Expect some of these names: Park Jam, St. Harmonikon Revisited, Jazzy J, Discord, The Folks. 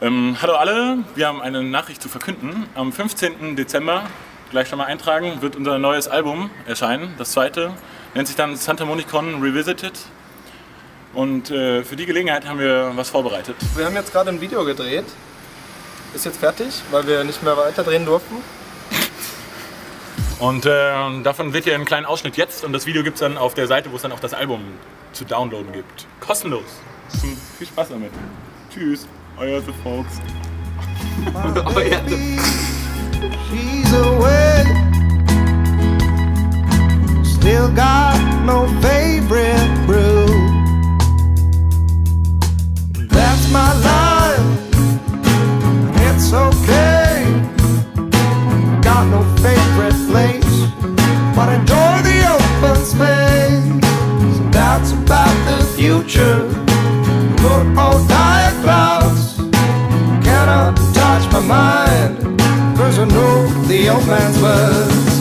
Hallo alle, wir haben eine Nachricht zu verkünden. Am 15. Dezember, gleich schon mal eintragen, wird unser neues Album erscheinen. Das zweite nennt sich dann St. Harmonikon Revisited. Und für die Gelegenheit haben wir was vorbereitet. Wir haben jetzt gerade ein Video gedreht. Ist jetzt fertig, weil wir nicht mehr weiter drehen durften. Und davon seht ihr einen kleinen Ausschnitt jetzt. Und das Video gibt es dann auf der Seite, wo es dann auch das Album zu downloaden gibt. Kostenlos. Viel Spaß damit. Tschüss. Euer The Folks. Euer The She's away. Still got no favorite brew. That's my life. It's okay. Got no favorite place, but enjoy the open space. So that's about the future. Good old tired clouds cannot touch my mind, 'cause I know the old man's words.